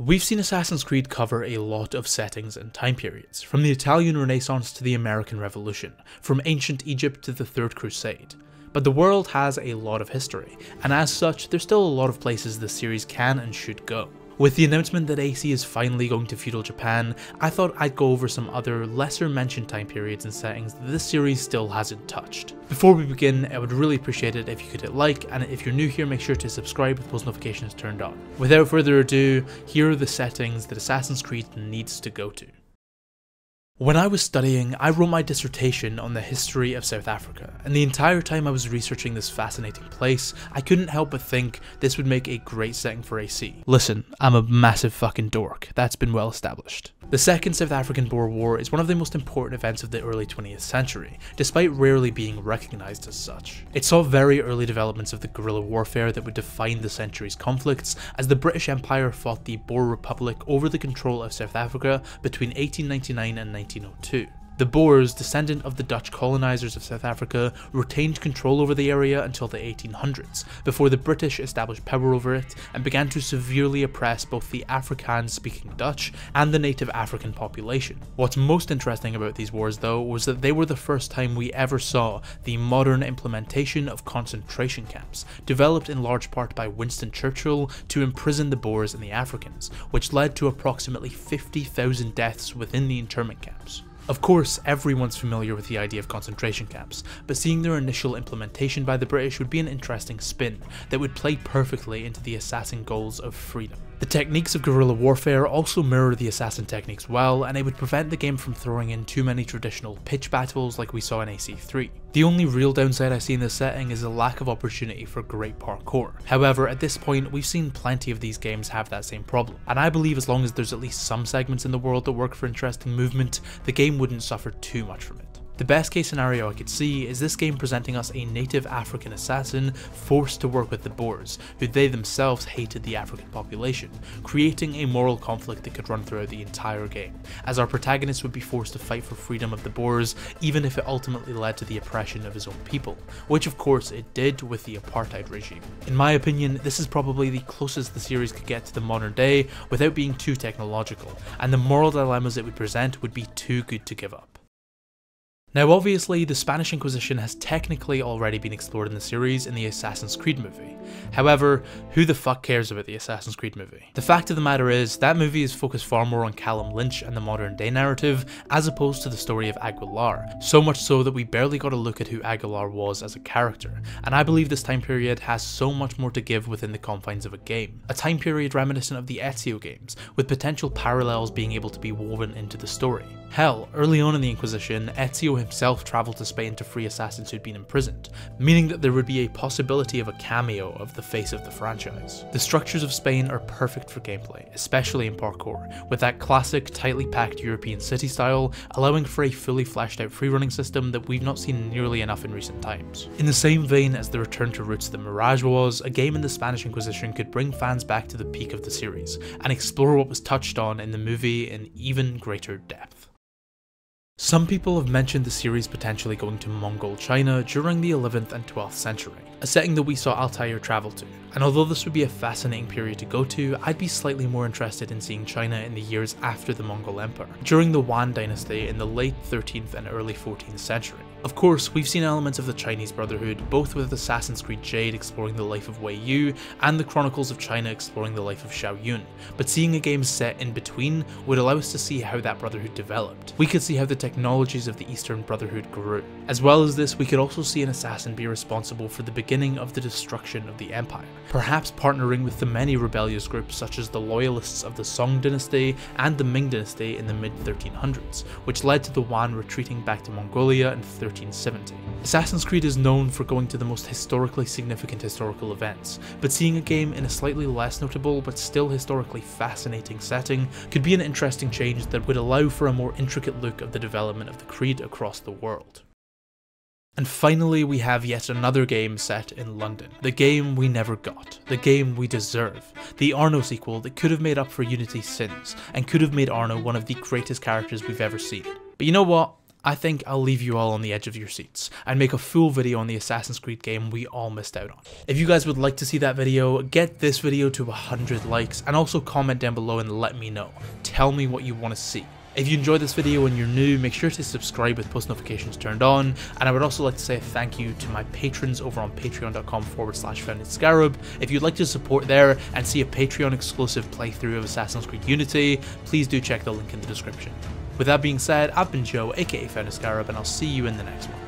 We've seen Assassin's Creed cover a lot of settings and time periods, from the Italian Renaissance to the American Revolution, from ancient Egypt to the Third Crusade. But the world has a lot of history, and as such, there's still a lot of places the series can and should go. With the announcement that AC is finally going to feudal Japan, I thought I'd go over some other lesser mentioned time periods and settings that this series still hasn't touched. Before we begin, I would really appreciate it if you could hit like, and if you're new here, make sure to subscribe with post notifications turned on. Without further ado, here are the settings that Assassin's Creed needs to go to. When I was studying, I wrote my dissertation on the history of South Africa, and the entire time I was researching this fascinating place, I couldn't help but think this would make a great setting for AC. Listen, I'm a massive fucking dork, that's been well established. The Second South African Boer War is one of the most important events of the early 20th century, despite rarely being recognised as such. It saw very early developments of the guerrilla warfare that would define the century's conflicts, as the British Empire fought the Boer Republic over the control of South Africa between 1899 and 1902. The Boers, descendant of the Dutch colonisers of South Africa, retained control over the area until the 1800s, before the British established power over it and began to severely oppress both the Afrikaans-speaking Dutch and the native African population. What's most interesting about these wars, though, was that they were the first time we ever saw the modern implementation of concentration camps, developed in large part by Winston Churchill to imprison the Boers and the Africans, which led to approximately 50,000 deaths within the internment camps. Of course, everyone's familiar with the idea of concentration camps, but seeing their initial implementation by the British would be an interesting spin that would play perfectly into the assassin goals of freedom. The techniques of guerrilla warfare also mirror the assassin techniques well, and it would prevent the game from throwing in too many traditional pitch battles like we saw in AC3. The only real downside I see in this setting is a lack of opportunity for great parkour. However, at this point, we've seen plenty of these games have that same problem, and I believe as long as there's at least some segments in the world that work for interesting movement, the game wouldn't suffer too much from it. The best case scenario I could see is this game presenting us a native African assassin forced to work with the Boers, who they themselves hated the African population, creating a moral conflict that could run throughout the entire game, as our protagonist would be forced to fight for freedom of the Boers even if it ultimately led to the oppression of his own people, which of course it did with the apartheid regime. In my opinion, this is probably the closest the series could get to the modern day without being too technological, and the moral dilemmas it would present would be too good to give up. Now obviously, the Spanish Inquisition has technically already been explored in the series in the Assassin's Creed movie. However, who the fuck cares about the Assassin's Creed movie? The fact of the matter is, that movie is focused far more on Callum Lynch and the modern day narrative, as opposed to the story of Aguilar, so much so that we barely got a look at who Aguilar was as a character, and I believe this time period has so much more to give within the confines of a game. A time period reminiscent of the Ezio games, with potential parallels being able to be woven into the story. Hell, early on in the Inquisition, Ezio himself travelled to Spain to free assassins who'd been imprisoned, meaning that there would be a possibility of a cameo of the face of the franchise. The structures of Spain are perfect for gameplay, especially in parkour, with that classic, tightly packed European city style, allowing for a fully fleshed out freerunning system that we've not seen nearly enough in recent times. In the same vein as the return to roots that Mirage was, a game in the Spanish Inquisition could bring fans back to the peak of the series, and explore what was touched on in the movie in even greater depth. Some people have mentioned the series potentially going to Mongol China during the 11th and 12th century, a setting that we saw Altair travel to, and although this would be a fascinating period to go to, I'd be slightly more interested in seeing China in the years after the Mongol Empire, during the Yuan Dynasty in the late 13th and early 14th century. Of course, we've seen elements of the Chinese Brotherhood, both with Assassin's Creed Jade exploring the life of Wei Yu, and the Chronicles of China exploring the life of Xiaoyun, but seeing a game set in between would allow us to see how that Brotherhood developed. We could see how the technologies of the Eastern Brotherhood grew. As well as this, we could also see an assassin be responsible for the beginning of the destruction of the empire, perhaps partnering with the many rebellious groups such as the loyalists of the Song Dynasty and the Ming Dynasty in the mid-1300s, which led to the Yuan retreating back to Mongolia in 1370. Assassin's Creed is known for going to the most historically significant historical events, but seeing a game in a slightly less notable but still historically fascinating setting could be an interesting change that would allow for a more intricate look of the development of the Creed across the world. And finally, we have yet another game set in London. The game we never got. The game we deserve. The Arno sequel that could have made up for Unity's sins, and could have made Arno one of the greatest characters we've ever seen. But you know what? I think I'll leave you all on the edge of your seats and make a full video on the Assassin's Creed game we all missed out on. If you guys would like to see that video, get this video to 100 likes and also comment down below and let me know. Tell me what you want to see. If you enjoyed this video and you're new, make sure to subscribe with post notifications turned on, and I would also like to say thank you to my patrons over on patreon.com/founded scarab. If you'd like to support there and see a Patreon exclusive playthrough of Assassin's Creed Unity, please do check the link in the description. With that being said, I've been Joe, aka Founded Scarab, and I'll see you in the next one.